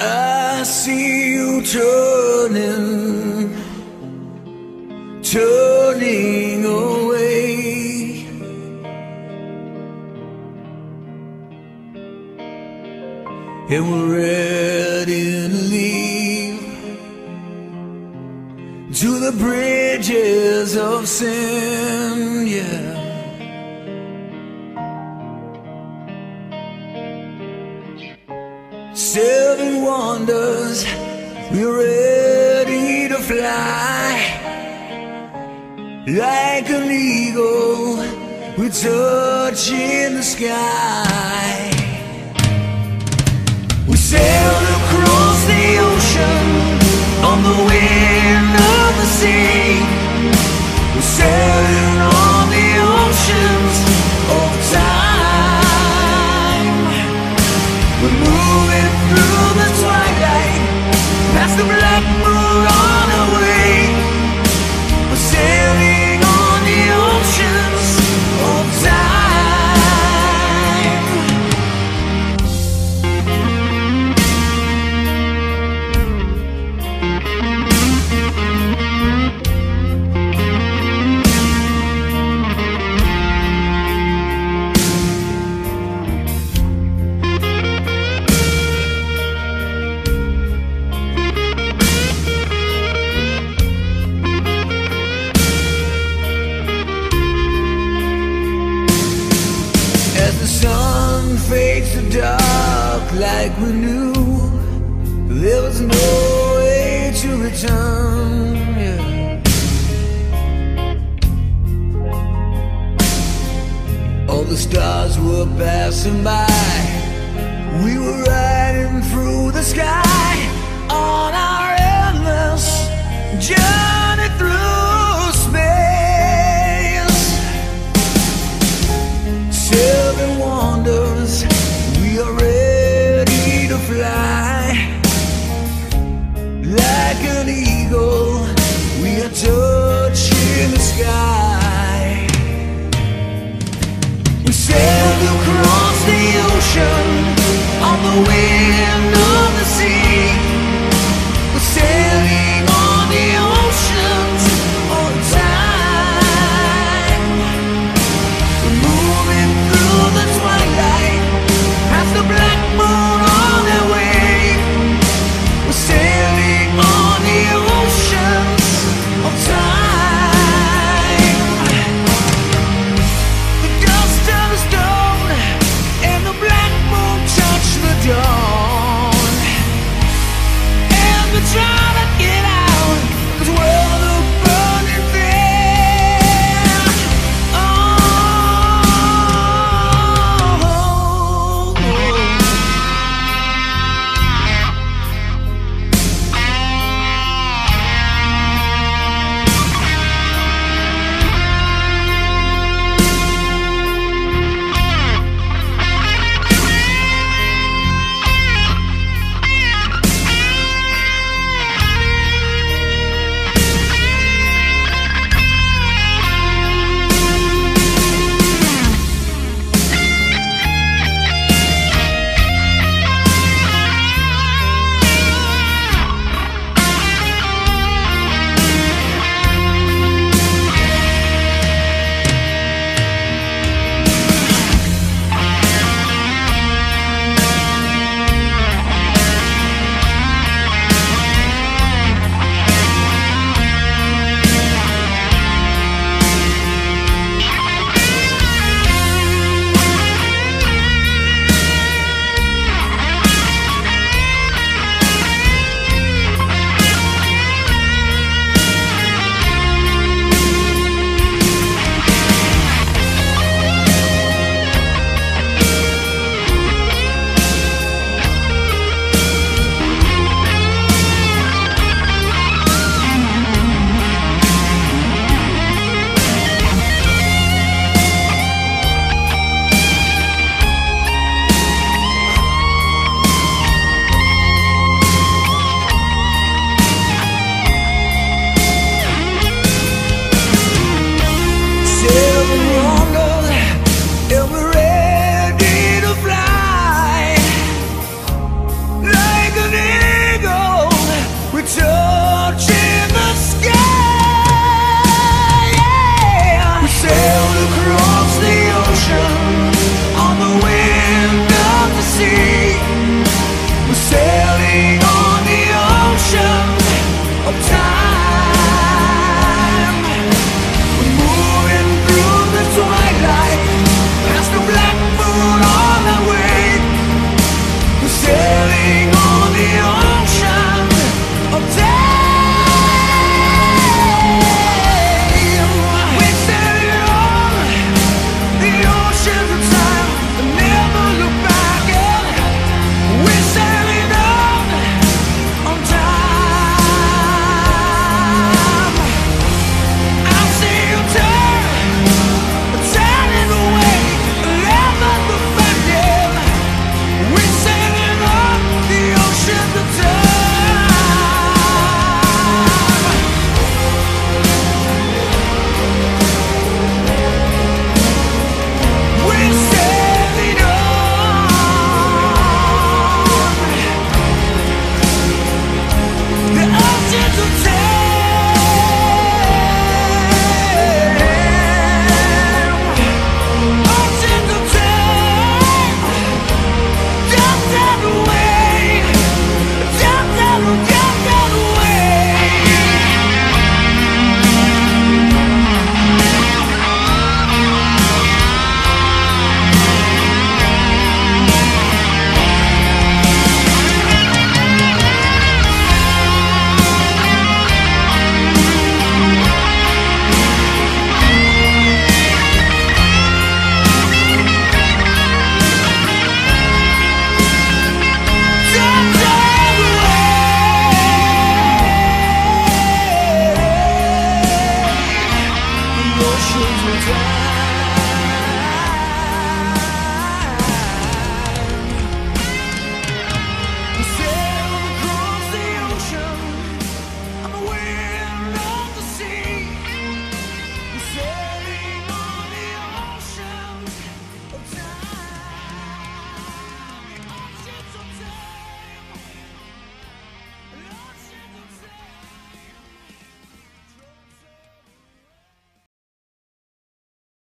I see you turning away. And we're ready to leave to the bridges of sin, yeah. Seven wonders, we're ready to fly. Like an eagle, we're touching the sky. We sail across the ocean on the wind of the sea. We're sailing on the oceans of time. We're moving through the twilight, past the black moon on our way. We're sailing on the oceans of time. Fades to dark like we knew there was no way to return, yeah. All the stars were passing by. We were riding through the sky on our endless journey through space. Seven wonders, we are ready to fly. Like an eagle, we are touching the sky. We sail across the ocean on the wind of the sea.